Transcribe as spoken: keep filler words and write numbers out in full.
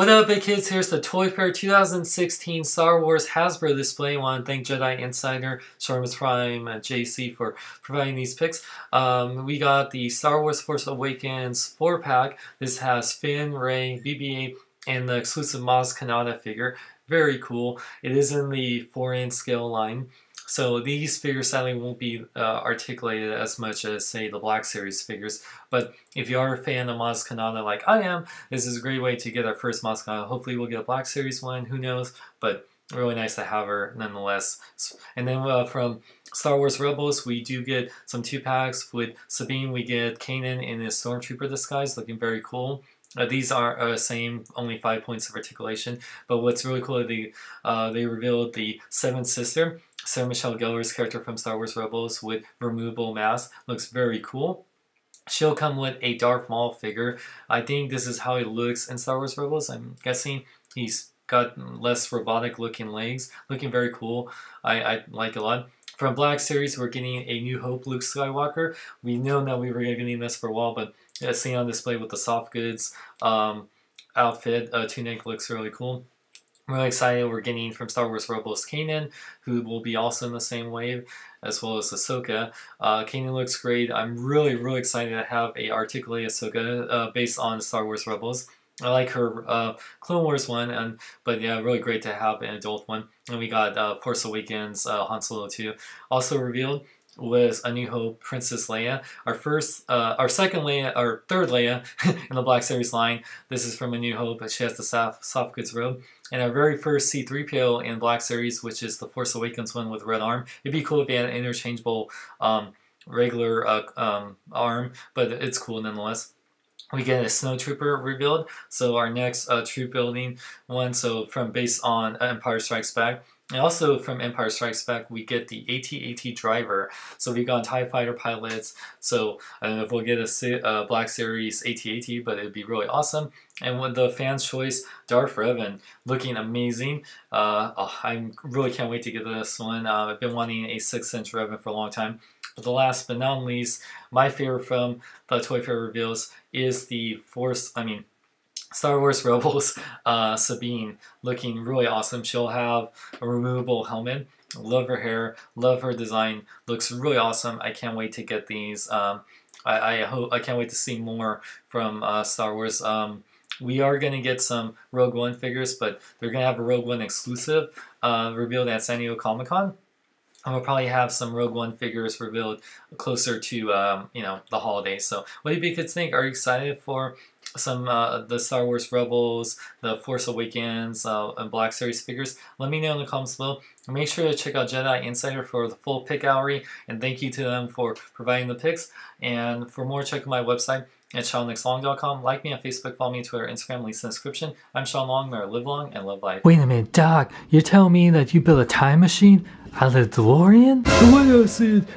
What up, big kids? Here's the Toy Fair two thousand sixteen Star Wars Hasbro display. I want to thank Jedi Insider, SeanXLong dot com, and J C for providing these picks. Um, we got the Star Wars Force Awakens four pack. This has Finn, Rey, B B eight, and the exclusive Maz Kanata figure. Very cool. It is in the four inch scale line. So these figures sadly won't be uh, articulated as much as, say, the Black Series figures. But if you are a fan of Maz Kanata like I am, this is a great way to get our first Maz Kanata. Hopefully we'll get a Black Series one, who knows, but really nice to have her nonetheless. And then uh, from Star Wars Rebels, we do get some two packs. With Sabine, we get Kanan in his Stormtrooper disguise, looking very cool. Uh, these are the uh, same, only five points of articulation. But what's really cool, they, uh, they revealed the Seventh Sister, Sarah Michelle Gellar's character from Star Wars Rebels, with removable mask. Looks very cool. She'll come with a Darth Maul figure. I think this is how he looks in Star Wars Rebels. I'm guessing he's got less robotic looking legs. Looking very cool. I, I like it a lot. From Black Series, we're getting a New Hope Luke Skywalker. We know that we were getting this for a while, but it's seen on display with the soft goods um, outfit. Uh, tunic looks really cool. I'm really excited we're getting from Star Wars Rebels Kanan, who will be also in the same wave, as well as Ahsoka. Uh, Kanan looks great. I'm really, really excited to have a articulated Ahsoka uh, based on Star Wars Rebels. I like her uh, Clone Wars one, and but yeah, really great to have an adult one. And we got uh, Force Awakens uh, Han Solo two. Also revealed was A New Hope Princess Leia, our first, uh, our second Leia, our third Leia in the Black Series line. This is from A New Hope, but she has the soft, soft goods robe. And our very first C three P O in Black Series, which is the Force Awakens one with red arm. It'd be cool if you had an interchangeable um, regular uh, um, arm, but it's cool nonetheless. We get a Snow Trooper revealed, so our next uh, troop building one, so from based on Empire Strikes Back. And also from Empire Strikes Back, we get the A T A T driver. So we've got TIE Fighter pilots. So I don't know if we'll get a uh, Black Series A T A T, but it'd be really awesome. And with the fans' choice, Darth Revan, looking amazing. Uh, oh, I really can't wait to get this one. Uh, I've been wanting a six inch Revan for a long time. But the last but not least, my favorite from the Toy Fair reveals is the Force, I mean, Star Wars Rebels uh, Sabine, looking really awesome. She'll have a removable helmet. Love her hair. Love her design. Looks really awesome. I can't wait to get these. Um, I, I hope I can't wait to see more from uh, Star Wars. Um, we are going to get some Rogue One figures, but they're going to have a Rogue One exclusive uh, revealed at San Diego Comic Con. And we'll probably have some Rogue One figures revealed closer to um, you know, the holidays. So what do you big kids think? Are you excited for some uh, the Star Wars Rebels, the Force Awakens, uh, and Black Series figures? Let me know in the comments below. And make sure to check out Jedi Insider for the full pick gallery. And thank you to them for providing the picks. And for more, check out my website at Sean X Long dot com. Like me on Facebook, follow me on Twitter, Instagram, links in the description. I'm Sean Long, where I live long and love life. Wait a minute, Doc. You're telling me that you built a time machine out of the DeLorean? The way I said